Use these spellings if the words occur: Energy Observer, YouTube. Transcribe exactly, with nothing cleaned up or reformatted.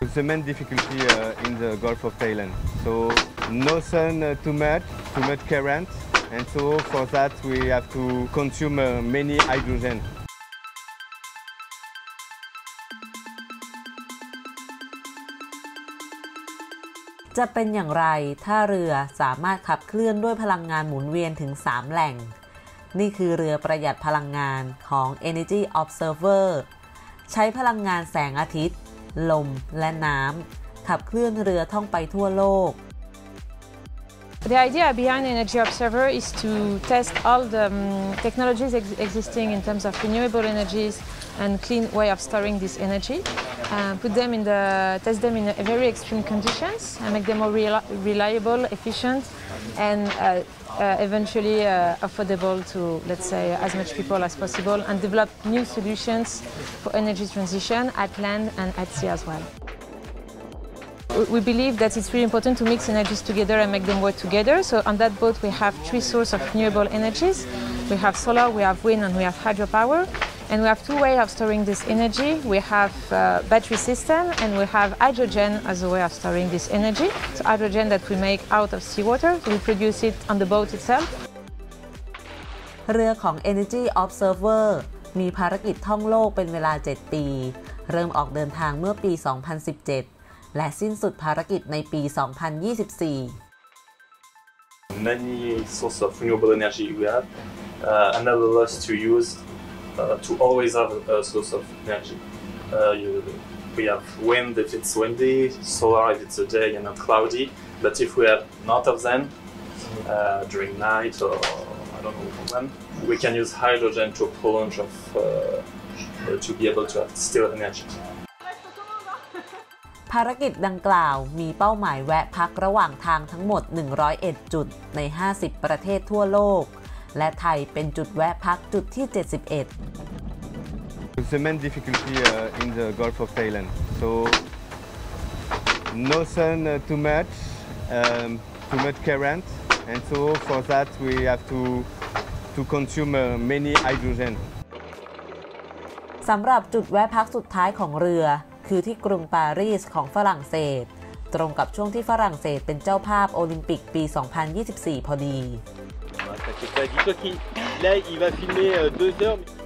It's the main difficulty uh, in the Gulf of Thailand. So no sun uh, too much, too much current, and so for that we have to consume uh, many hydrogen.จะเป็นอย่างไรถ้าเรือสามารถขับเคลื่อนด้วยพลังงานหมุนเวียนถึงสามแหล่งนี่คือเรือประหยัดพลังงานของ Energy Observer ใช้พลังงานแสงอาทิตย์ลมและน้ำขับเคลื่อนเรือท่องไปทั่วโลก The idea behind Energy Observer is to test all the um, technologies ex existing in terms of renewable energies and clean way of storing this energy. Uh, put them in the test them in a very extreme conditions and make them more rel reliable, efficient, and uh, uh, eventually uh, affordable to, let's say, as much people as possible, and develop new solutions for energy transition at land and at sea as well. We believe that it's really important to mix energies together and make them work together. So on that boat, we have three sources of renewable energies: we have solar, we have wind, and we have hydropower. And we have two ways of storing this energy. We have uh, battery system and we have hydrogen as a way of storing this energy. So hydrogen that we make out of seawater, we produce it on the boat itself. เรือของ Energy Observer มีภารกิจท่องโลกเป็นเวลาเจ็ดปีเริ่มออกเดินทางเมื่อปีสองพันสิบเจ็ดและสิ้นสุดภารกิจในปีสองพันยี่สิบสี่ Many sources of renewable energy we have uh, enable us to use Uh, to always have a source of energy. Uh, you, we have wind if it's windy, solar if it's a day and not cloudy, but if we have none of them uh, during night or I don't know when, we can use hydrogen to prolong of, uh, to be able to have still energy. ภารกิจดังกล่าวมีเป้าหมายแวะพักระหว่างทางทั้งหมดหนึ่งร้อยเอ็ดจุดในห้าสิบประเทศทั่วโลกและไทยเป็นจุดแวะพักจุดที่เจ็ดสิบเอ็ด It's the main difficulty uh, in the Gulf of Thailand. So no sun uh, too much, um, too much current, and so for that we have to to consume uh, many hydrogen. สำหรับจุดแวะพักสุดท้ายของเรือคือที่กรุงปารีสของฝรั่งเศสตรงกับช่วงที่ฝรั่งเศสเป็นเจ้าภาพโอลิมปิกปีสองพันยี่สิบสี่พอดีÇa fait pas du tout. Là, il va filmer deux heures.